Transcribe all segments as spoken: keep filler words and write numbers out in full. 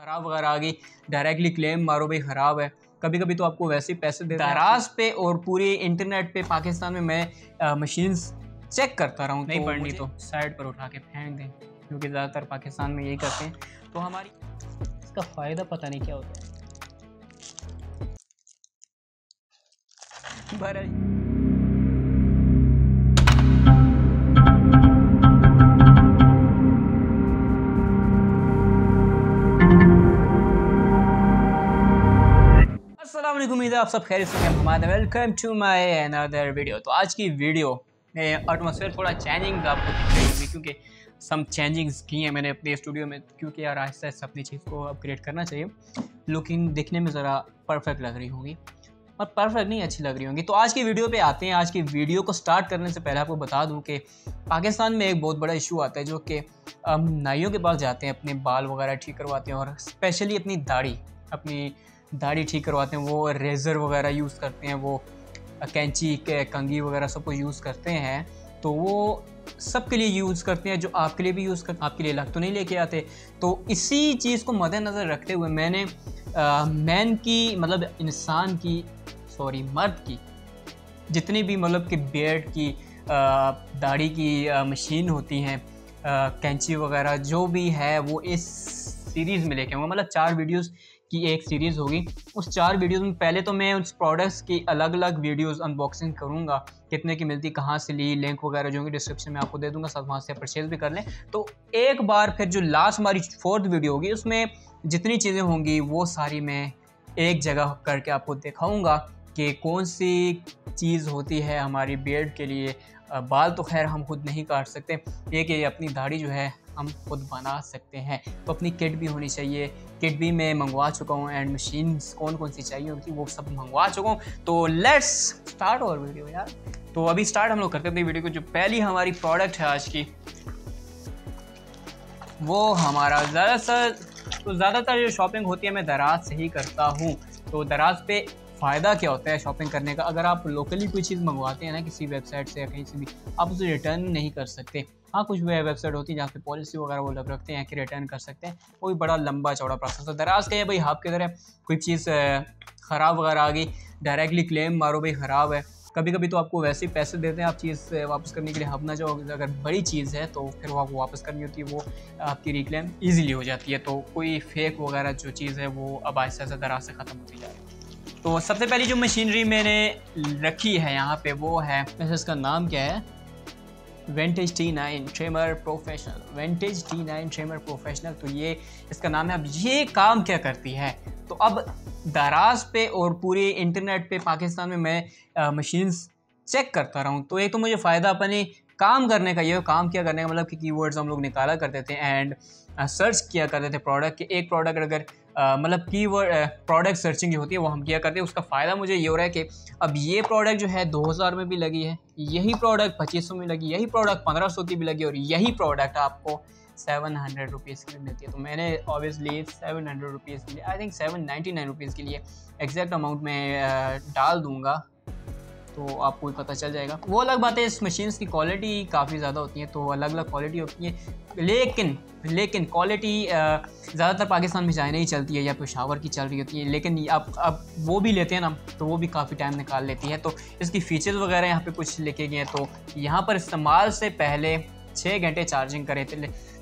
ख़राब वगैरह आ गई, डायरेक्टली क्लेम मारो भाई ख़राब है। कभी कभी तो आपको वैसे पैसे देते हैं। दराज पे और पूरी इंटरनेट पे पाकिस्तान में मैं मशीन्स चेक करता रहा हूँ, नहीं पढ़नी तो साइड पर उठा के फेंक दें, क्योंकि ज़्यादातर पाकिस्तान में यही करते हैं। तो हमारी इसका फ़ायदा पता नहीं क्या होता है। अस्सलामुअलैकुम, उम्मीद है आप सब खैरियत से हैं। Welcome to my another video. तो आज की वीडियो में एटमॉस्फेयर थोड़ा चेंजिंग आपको दिख रही होगी, क्योंकि सम चेंजिंग्स की हैं मैंने अपने स्टूडियो में, क्योंकि यार आहिस्ता आहिस्ता अपनी चीज़ को अपग्रेड करना चाहिए। लुकिंग दिखने में ज़रा परफेक्ट लग रही होगी और परफेक्ट नहीं अच्छी लग रही होंगी। तो आज की वीडियो पे आते हैं। आज की वीडियो को स्टार्ट करने से पहले आपको बता दूं कि पाकिस्तान में एक बहुत बड़ा इशू आता है, जो कि हम नाइयों के पास जाते हैं, अपने बाल वगैरह ठीक करवाते हैं और स्पेशली अपनी दाढ़ी अपनी दाढ़ी ठीक करवाते हैं। वो रेज़र वगैरह यूज़ करते हैं, वो कैंची कंघी वगैरह सबको यूज़ करते हैं। तो वो सब के लिए यूज़ करते हैं, जो आपके लिए भी यूज़ करते हैं, आपके लिए अलग तो नहीं लेके आते। तो इसी चीज़ को मद्देनज़र रखते हुए मैंने मैन की मतलब इंसान की सॉरी मर्द की जितनी भी मतलब कि बियर्ड की दाढ़ी की मशीन होती हैं, कैंची वगैरह जो भी है, वो इस सीरीज़ में लेके आऊँगा। मतलब चार वीडियोस की एक सीरीज़ होगी। उस चार वीडियोस में पहले तो मैं उस प्रोडक्ट्स की अलग अलग वीडियोस अनबॉक्सिंग करूँगा, कितने की मिलती, कहाँ से ली, लिंक वगैरह जो होंगे डिस्क्रिप्शन में आपको दे दूँगा, साथ वहाँ से परचेज़ भी कर लें। तो एक बार फिर जो लास्ट हमारी फोर्थ वीडियो होगी, उसमें जितनी चीज़ें होंगी वो सारी मैं एक जगह करके आपको दिखाऊँगा कि कौन सी चीज़ होती है हमारी बियर्ड के लिए। बाल तो खैर हम खुद नहीं काट सकते, ये कि अपनी दाढ़ी जो है हम खुद बना सकते हैं। तो अपनी किट भी होनी चाहिए, किट भी मैं मंगवा चुका हूँ एंड मशीन्स कौन कौन सी चाहिए होती वो सब मंगवा चुका हूँ। तो लेट्स स्टार्ट और वीडियो यार। तो अभी स्टार्ट हम लोग करते थे वीडियो को। जो पहली हमारी प्रोडक्ट है आज की, वो हमारा ज़्यादातर तो ज़्यादातर जो शॉपिंग होती है मैं दराज से ही करता हूँ। तो दराज पे फ़ायदा क्या होता है शॉपिंग करने का? अगर आप लोकली कोई चीज़ मंगवाते हैं ना किसी वेबसाइट से या कहीं से भी, आप उसे रिटर्न नहीं कर सकते। हाँ, कुछ वेबसाइट होती है जहाँ पे पॉलिसी वगैरह वो लग रखते हैं कि रिटर्न कर सकते हैं, वो भी बड़ा लंबा चौड़ा प्रोसेस है। दराज का ये भाई आप किधर है, कोई चीज़ ख़राब वगैरह आ गई, डायरेक्टली क्लेम मारो भाई ख़राब है। कभी कभी तो आपको वैसे ही पैसे देते हैं, आप चीज़ वापस करने के लिए हब ना जाओगे। अगर बड़ी चीज़ है तो फिर वो आपको वापस करनी होती है, वो आपकी रिक्लेम ईजिली हो जाती है। तो कोई फेक वगैरह जो चीज़ है वो अब आहिस्ता आहिस्ता दराज से ख़त्म होती जा रही है। तो सबसे पहली जो मशीनरी मैंने रखी है यहाँ पे वो है, वैसे इसका नाम क्या है, vintage T nine trimmer professional. Vintage T nine trimmer professional, तो ये इसका नाम है। अब ये काम क्या करती है? तो अब दराज पे और पूरी इंटरनेट पे पाकिस्तान में मैं मशीन्स चेक करता रहा हूँ। तो एक तो मुझे फ़ायदा अपने काम करने का, ये काम क्या करने का मतलब कि कीवर्ड्स हम लोग निकाला करते थे एंड सर्च किया करते थे प्रोडक्ट के। एक प्रोडक्ट अगर मतलब कीवर्ड प्रोडक्ट सर्चिंग जो होती है वो हम किया करते हैं। उसका फ़ायदा मुझे ये हो रहा है कि अब ये प्रोडक्ट जो है दो हज़ार में भी लगी है, यही प्रोडक्ट पच्चीस सौ में लगी, यही प्रोडक्ट पंद्रह सौ की भी लगी और यही प्रोडक्ट आपको सेवन हंड्रेड रुपीज़ की मिलती है। तो मैंने ऑब्वियसली सेवन हंड्रेड रुपीज़ के लिए, I think seven ninety nine rupees के लिए एग्जैक्ट अमाउंट में डाल दूँगा, तो आपको भी पता चल जाएगा। वो अलग बात है, इस मशीन्स की क्वालिटी काफ़ी ज़्यादा होती है, तो अलग अलग क्वालिटी होती है, लेकिन लेकिन क्वालिटी ज़्यादातर पाकिस्तान में जाए नहीं चलती है, या पेशावर की चल रही होती है। लेकिन आप अब वो भी लेते हैं ना, तो वो भी काफ़ी टाइम निकाल लेती है। तो इसकी फ़ीचर्स वगैरह यहाँ पे कुछ लिखे गए हैं। तो यहाँ पर इस्तेमाल से पहले छः घंटे चार्जिंग करें,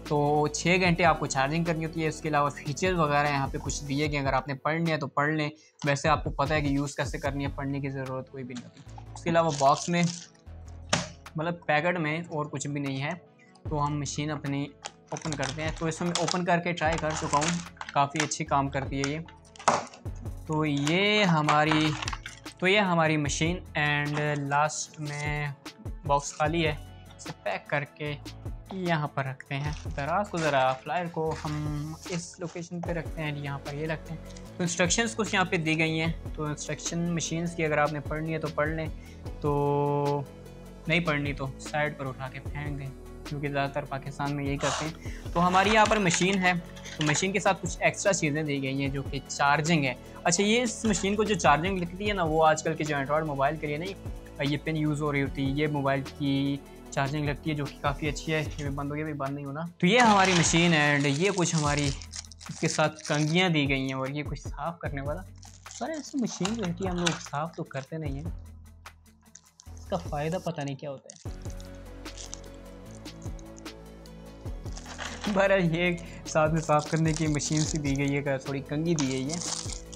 तो छः घंटे आपको चार्जिंग करनी होती है। इसके अलावा फीचर्स वगैरह यहाँ पे कुछ दिए गए, अगर आपने पढ़ने हैं तो पढ़ लें, वैसे आपको पता है कि यूज़ कैसे करनी है, पढ़ने की ज़रूरत कोई भी नहीं। इसके अलावा बॉक्स में मतलब पैकेट में और कुछ भी नहीं है। तो हम मशीन अपनी ओपन करते हैं। तो इसमें ओपन करके ट्राई कर चुका हूँ, काफ़ी अच्छी काम करती है ये। तो ये हमारी तो ये हमारी मशीन एंड लास्ट में बॉक्स खाली है, इसे पैक करके यहाँ पर रखते हैं। दराज को ज़रा फ्लायर को हम इस लोकेशन पे रखते हैं, यहाँ पर ये रखते हैं। तो इंस्ट्रक्शंस कुछ यहाँ पे दी गई हैं। तो इंस्ट्रक्शन मशीन्स की अगर आपने पढ़नी है तो पढ़ लें, तो नहीं पढ़नी तो साइड पर उठा के फेंक दें, क्योंकि ज़्यादातर पाकिस्तान में यही करते हैं। तो हमारी यहाँ पर मशीन है, तो मशीन के साथ कुछ एक्स्ट्रा चीज़ें दी गई हैं, जो कि चार्जिंग है। अच्छा, ये इस मशीन को जो चार्जिंग लिखती है ना, वो आजकल के जो एंड्रॉयड मोबाइल के लिए नहीं ये पिन यूज़ हो रही होती है, ये मोबाइल की चार्जिंग लगती है, जो कि काफ़ी अच्छी है। ये भी बंद हो गया, भी बंद नहीं होना। तो ये हमारी मशीन है एंड ये कुछ हमारी इसके साथ कंघियाँ दी गई हैं और ये कुछ साफ़ करने वाला, पर ऐसी मशीन जो है हम लोग साफ़ तो करते नहीं हैं, इसका फ़ायदा पता नहीं क्या होता है। बहरहाल ये साथ में साफ़ करने की मशीन सी दी गई है, थोड़ी कंघी दी गई है,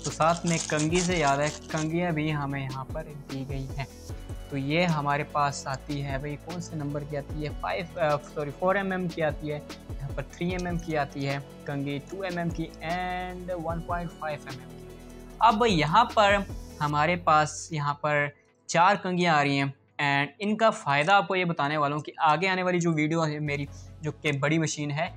तो साथ में कंघी से याद है कंघियाँ भी हमें यहाँ पर दी गई हैं। तो ये हमारे पास आती है भाई कौन से नंबर की आती है, five sorry four M M की आती है, यहाँ पर थ्री एम एम की आती है कंघी, टू एम एम की and one point five M M की। अब यहाँ पर हमारे पास यहाँ पर चार कंघियाँ आ रही हैं एंड इनका फ़ायदा आपको ये बताने वाला हूँ कि आगे आने वाली जो वीडियो है मेरी जो कि बड़ी मशीन है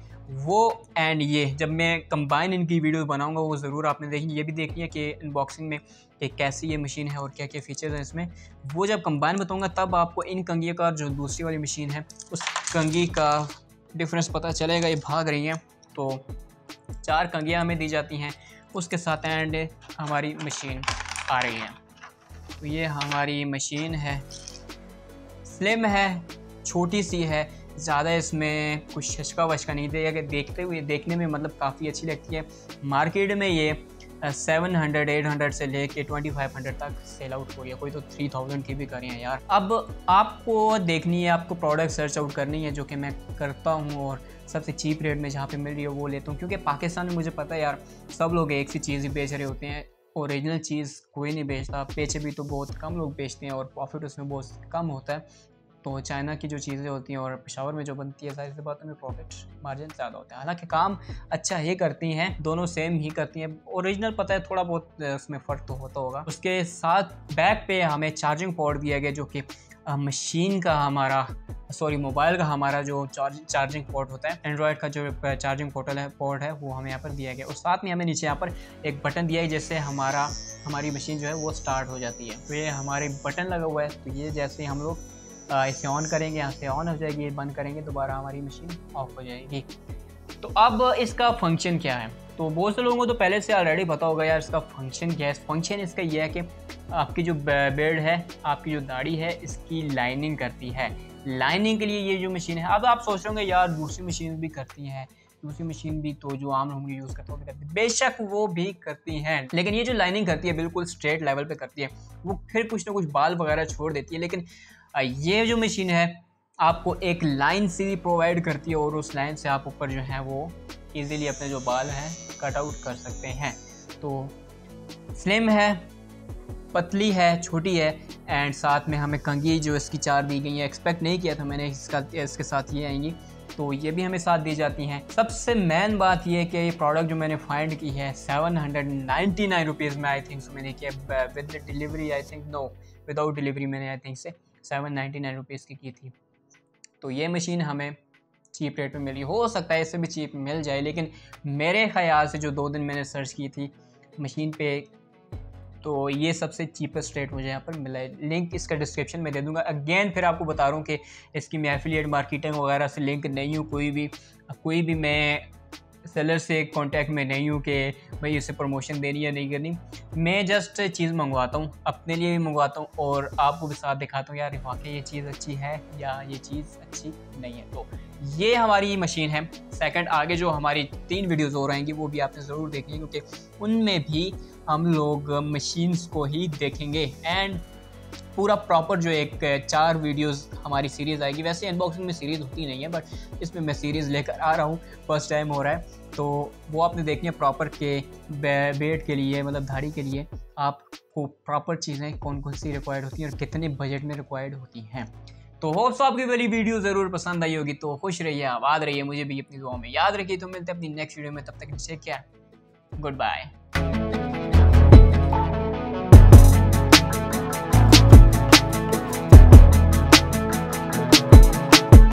वो एंड ये जब मैं कंबाइन इनकी वीडियो बनाऊंगा वो ज़रूर आपने देखी, ये भी देखनी है कि अनबॉक्सिंग में कि कैसी ये मशीन है और क्या क्या फीचर्स हैं इसमें, वो जब कंबाइन बताऊंगा तब आपको इन कंघी का जो दूसरी वाली मशीन है उस कंघी का डिफरेंस पता चलेगा। ये भाग रही हैं, तो चार कंघियाँ हमें दी जाती हैं उसके साथ एंड हमारी मशीन आ रही है। तो ये हमारी मशीन है, स्लिम है, छोटी सी है, ज़्यादा इसमें कुछ हचका वचका नहीं देगा, देखते हुए देखने में मतलब काफ़ी अच्छी लगती है। मार्केट में ये सेवन हंड्रेड एट हंड्रेड से लेके ट्वेंटी फाइव हंड्रेड तक सेल आउट हो गया, कोई तो थ्री थाउजेंड की भी करें यार। अब आपको देखनी है, आपको प्रोडक्ट सर्च आउट करनी है जो कि मैं करता हूँ और सबसे चीप रेट में जहाँ पे मिल रही है वो लेता हूँ, क्योंकि पाकिस्तान में मुझे पता है यार सब लोग एक सी चीज़ ही बेच रहे होते हैं, ओरिजिनल चीज़ कोई नहीं बेचता, पेचे भी तो बहुत कम लोग बेचते हैं और प्रॉफिट उसमें बहुत कम होता है। तो चाइना की जो चीज़ें होती हैं और पेशावर में जो बनती है सारी से बातों में प्रॉफिट मार्जिन ज़्यादा होता है, हालांकि काम अच्छा ही करती हैं, दोनों सेम ही करती हैं, ओरिजिनल पता है थोड़ा बहुत उसमें फ़र्क तो होता होगा। उसके साथ बैक पे हमें चार्जिंग पोर्ट दिया गया जो कि मशीन का हमारा सॉरी मोबाइल का हमारा जो चार्ज चार्जिंग पोर्ट होता है, एंड्रॉयड का जो चार्जिंग पोर्टल है पोर्ट है वो हमें यहाँ पर दिया गया, और साथ में हमें नीचे यहाँ पर एक बटन दिया है जिससे हमारा हमारी मशीन जो है वो स्टार्ट हो जाती है। तो ये हमारे बटन लगा हुआ है, तो ये जैसे ही हम लोग इसे ऑन करेंगे यहाँ से ऑन हो जाएगी, ये बंद करेंगे दोबारा हमारी मशीन ऑफ हो जाएगी। तो अब इसका फंक्शन क्या है, तो बहुत से लोगों को तो पहले से ऑलरेडी पता होगा यार इसका फंक्शन क्या है। फंक्शन इसका यह है कि आपकी जो बेड है, आपकी जो दाढ़ी है, इसकी लाइनिंग करती है, लाइनिंग के लिए ये जो मशीन है। अब आप सोच रहे यार दूसरी मशीन भी करती हैं, दूसरी मशीन भी तो जो आम लोग यूज़ करते हैं करती है, बेशक वो भी करती हैं, लेकिन ये जो लाइनिंग करती है बिल्कुल स्ट्रेट लेवल पे करती है, वो फिर कुछ ना कुछ बाल वगैरह छोड़ देती है, लेकिन ये जो मशीन है आपको एक लाइन सी प्रोवाइड करती है और उस लाइन से आप ऊपर जो है वो इजीली अपने जो बाल हैं कट आउट कर सकते हैं। तो स्लिम है, पतली है, छोटी है एंड साथ में हमें कंघी जो इसकी चार दी गई है, एक्सपेक्ट नहीं किया था मैंने इसका इसके साथ ये आएंगी, तो ये भी हमें साथ दी जाती हैं। सबसे मेन बात ये है कि ये प्रोडक्ट जो मैंने फाइंड की है seven hundred ninety nine rupees में आई थिंक सो मैंने किया, with delivery I think no without delivery मैंने आई थिंक से सेवन नाइन्टी नाइन रुपीज़ की की थी। तो ये मशीन हमें चीप रेट पे मिली, हो सकता है इससे भी चीप मिल जाए, लेकिन मेरे ख़्याल से जो दो दिन मैंने सर्च की थी मशीन पे तो ये सबसे चीपेस्ट रेट मुझे यहाँ पर मिला है। लिंक इसका डिस्क्रिप्शन में दे दूँगा, अगेन फिर आपको बता रहा हूँ कि इसकी मैं एफिलिएट मार्केटिंग वगैरह से लिंक नहीं हूँ, कोई भी कोई भी मैं सेलर से कांटेक्ट में नहीं हूँ कि भाई उसे प्रमोशन देनी या नहीं करनी, मैं जस्ट चीज़ मंगवाता हूँ, अपने लिए भी मंगवाता हूँ और आपको भी साथ दिखाता हूँ यार वाकई ये चीज़ अच्छी है या ये चीज़ अच्छी नहीं है। तो ये हमारी मशीन है। सेकंड आगे जो हमारी तीन वीडियोस हो रहेंगी वो भी आपने ज़रूर देखनी क्योंकि उनमें भी हम लोग मशीन्स को ही देखेंगे एंड पूरा प्रॉपर जो एक चार वीडियोस हमारी सीरीज़ आएगी। वैसे अनबॉक्सिंग में सीरीज़ होती नहीं है बट इसमें मैं सीरीज़ लेकर आ रहा हूँ, फर्स्ट टाइम हो रहा है, तो वो आपने देखनी है प्रॉपर के बेड के लिए मतलब दाढ़ी के लिए आपको प्रॉपर चीज़ें कौन कौन सी रिक्वायर्ड होती हैं और कितने बजट में रिक्वायर्ड होती हैं। तो होप्स आपकी वाली वीडियो ज़रूर पसंद आई होगी, तो खुश रहिए, आबाद रहिए, मुझे भी अपनी दुआओं में याद रखिए। तो मिलते हैं अपनी नेक्स्ट वीडियो में, तब तक नीचे क्या गुड बाय।